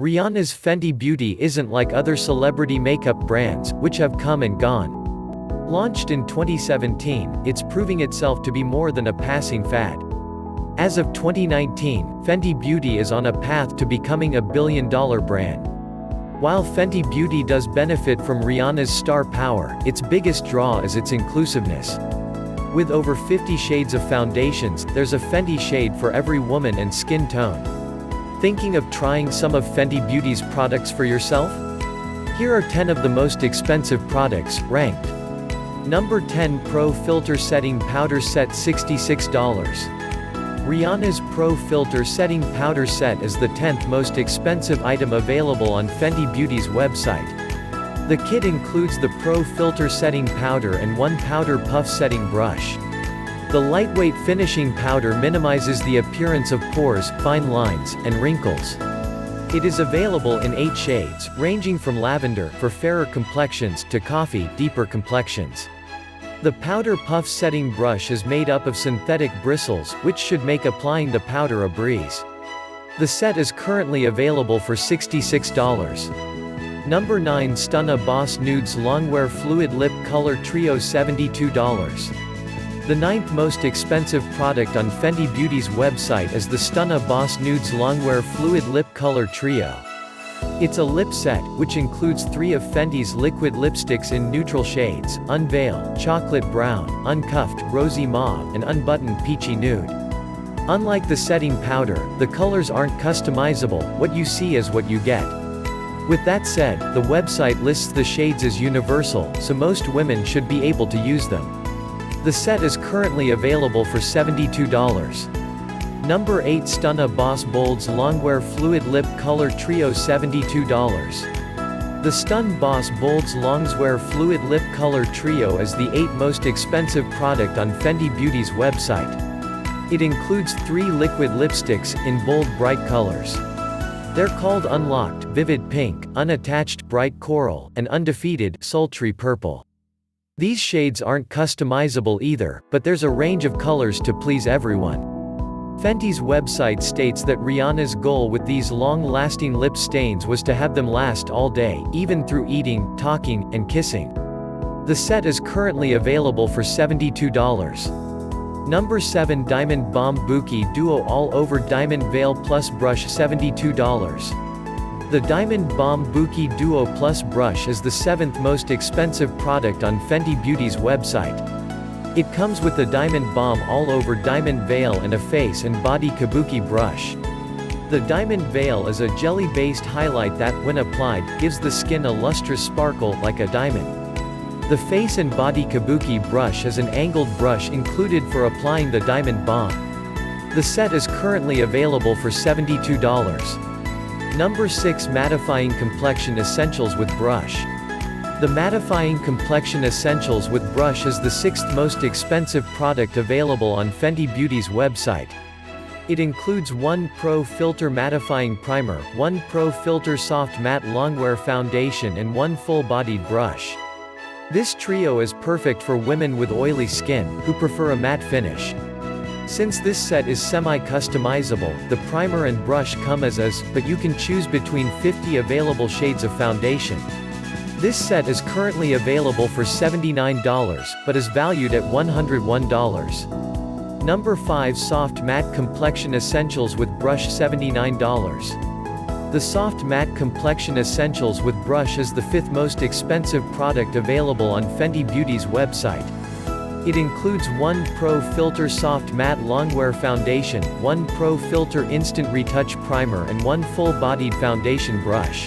Rihanna's Fenty Beauty isn't like other celebrity makeup brands, which have come and gone. Launched in 2017, it's proving itself to be more than a passing fad. As of 2019, Fenty Beauty is on a path to becoming a billion-dollar brand. While Fenty Beauty does benefit from Rihanna's star power, its biggest draw is its inclusiveness. With over 50 shades of foundations, there's a Fenty shade for every woman and skin tone. Thinking of trying some of Fenty Beauty's products for yourself? Here are 10 of the most expensive products, ranked. Number 10, Pro Filter Setting Powder Set, $66. Rihanna's Pro Filter Setting Powder Set is the 10th most expensive item available on Fenty Beauty's website. The kit includes the Pro Filter Setting Powder and one Powder Puff Setting Brush. The lightweight finishing powder minimizes the appearance of pores, fine lines, and wrinkles. It is available in 8 shades, ranging from lavender, for fairer complexions, to coffee, deeper complexions. The powder puff setting brush is made up of synthetic bristles, which should make applying the powder a breeze. The set is currently available for $66. Number 9, Stunna Boss Nudes Longwear Fluid Lip Color Trio, $72. The 9th most expensive product on Fenty Beauty's website is the Stunna Boss Nudes Longwear Fluid Lip Color Trio. It's a lip set, which includes 3 of Fenty's liquid lipsticks in neutral shades, Unveil, Chocolate Brown, Uncuffed, Rosy Mauve, and Unbuttoned Peachy Nude. Unlike the setting powder, the colors aren't customizable, what you see is what you get. With that said, the website lists the shades as universal, so most women should be able to use them. The set is currently available for $72. Number 8, Stunna Boss Bold's Longwear Fluid Lip Color Trio, $72. The Stunna Boss Bold's Longwear Fluid Lip Color Trio is the 8th most expensive product on Fenty Beauty's website. It includes 3 liquid lipsticks, in bold bright colors. They're called Unlocked, Vivid Pink, Unattached, Bright Coral, and Undefeated, Sultry Purple. These shades aren't customizable either, but there's a range of colors to please everyone. Fenty's website states that Rihanna's goal with these long-lasting lip stains was to have them last all day, even through eating, talking, and kissing. The set is currently available for $72. Number 7, Diamond Bomb Kabuki Duo All-Over Diamond Veil Plus Brush, $72. The Diamond Bomb Kabuki Duo Plus brush is the 7th most expensive product on Fenty Beauty's website. It comes with the Diamond Bomb All-Over Diamond Veil and a face and body kabuki brush. The Diamond Veil is a jelly-based highlight that, when applied, gives the skin a lustrous sparkle, like a diamond. The face and body kabuki brush is an angled brush included for applying the Diamond Bomb. The set is currently available for $72. Number 6, Mattifying Complexion Essentials with Brush. The Mattifying Complexion Essentials with Brush is the 6th most expensive product available on Fenty Beauty's website. It includes 1 Pro Filter Mattifying Primer, 1 Pro Filter Soft Matte Longwear Foundation, and 1 full-bodied brush. This trio is perfect for women with oily skin, who prefer a matte finish. Since this set is semi-customizable, the primer and brush come as is, but you can choose between 50 available shades of foundation. This set is currently available for $79, but is valued at $101. Number 5, Soft Matte Complexion Essentials with Brush, $79. The Soft Matte Complexion Essentials with Brush is the 5th most expensive product available on Fenty Beauty's website. It includes 1 Pro Filter Soft Matte Longwear Foundation, 1 Pro Filter Instant Retouch Primer, and 1 full-bodied foundation brush.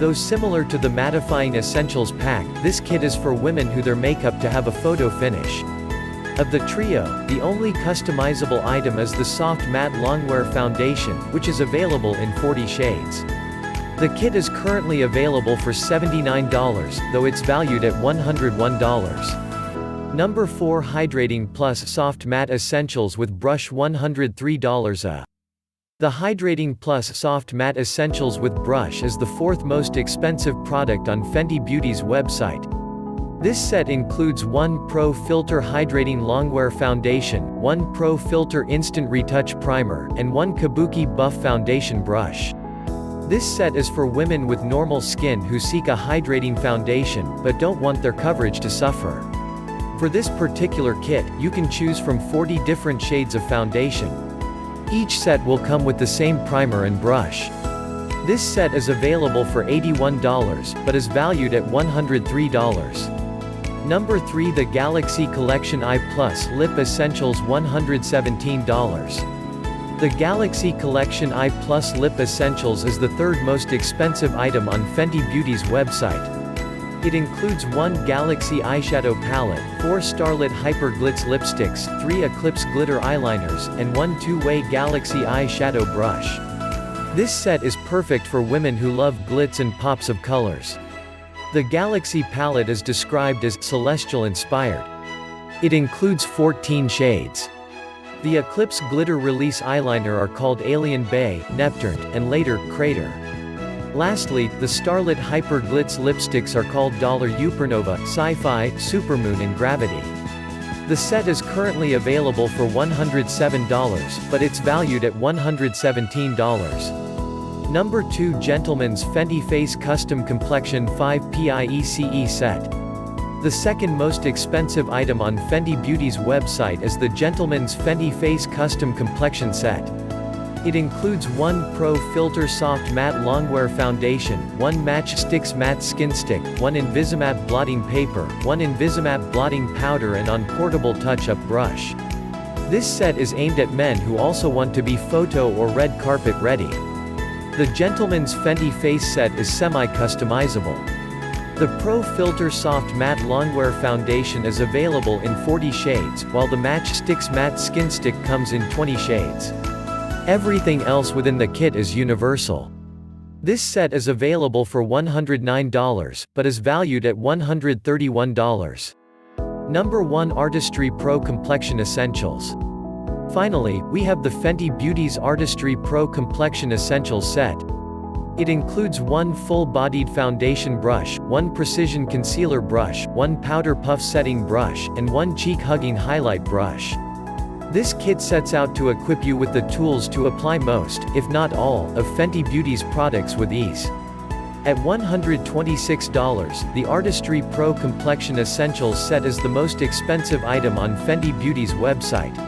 Though similar to the Mattifying Essentials pack, this kit is for women who their makeup to have a photo finish. Of the trio, the only customizable item is the Soft Matte Longwear Foundation, which is available in 40 shades. The kit is currently available for $79, though it's valued at $101. Number 4, Hydrating Plus Soft Matte Essentials with Brush, $103. The Hydrating Plus Soft Matte Essentials with Brush is the 4th most expensive product on Fenty Beauty's website. This set includes 1 Pro Filter Hydrating Longwear Foundation, 1 Pro Filter Instant Retouch Primer, and 1 Kabuki Buff Foundation Brush. This set is for women with normal skin who seek a hydrating foundation, but don't want their coverage to suffer. For this particular kit, you can choose from 40 different shades of foundation. Each set will come with the same primer and brush. This set is available for $81, but is valued at $103. Number 3, the Galaxy Collection I+ Lip Essentials, $117. The Galaxy Collection I+ Lip Essentials is the third most expensive item on Fenty Beauty's website. It includes 1 Galaxy eyeshadow palette, 4 Starlit Hyper Glitz lipsticks, 3 Eclipse glitter eyeliners, and 1 two-way Galaxy eyeshadow brush. This set is perfect for women who love glitz and pops of colors. The Galaxy palette is described as celestial-inspired. It includes 14 shades. The Eclipse Glitter Release Eyeliner are called Alien Bay, Neptune, and later, Crater. Lastly, the Starlit Hyper Glitz lipsticks are called Dollar Supernova, Sci-Fi, Supermoon and Gravity. The set is currently available for $107, but it's valued at $117. Number 2, Gentleman's Fenty Face Custom Complexion 5 PIECE Set. The second most expensive item on Fenty Beauty's website is the Gentleman's Fenty Face Custom Complexion Set. It includes 1 Pro Filter Soft Matte Longwear Foundation, 1 Match Stix Matte Skin Stick, 1 Invisimatte Blotting Paper, 1 Invisimatte Blotting Powder and on portable touch-up brush. This set is aimed at men who also want to be photo or red carpet ready. The Gentleman's Fenty Face set is semi-customizable. The Pro Filter Soft Matte Longwear Foundation is available in 40 shades, while the Match Stix Matte Skin Stick comes in 20 shades. Everything else within the kit is universal. This set is available for $109, but is valued at $131. Number 1, Artistry Pro Complexion Essentials. Finally, we have the Fenty Beauty's Artistry Pro Complexion Essentials set. It includes 1 full-bodied foundation brush, 1 precision concealer brush, 1 powder puff setting brush, and 1 cheek-hugging highlight brush. This kit sets out to equip you with the tools to apply most, if not all, of Fenty Beauty's products with ease. At $126, the Artistry Pro Complexion Essentials set is the most expensive item on Fenty Beauty's website.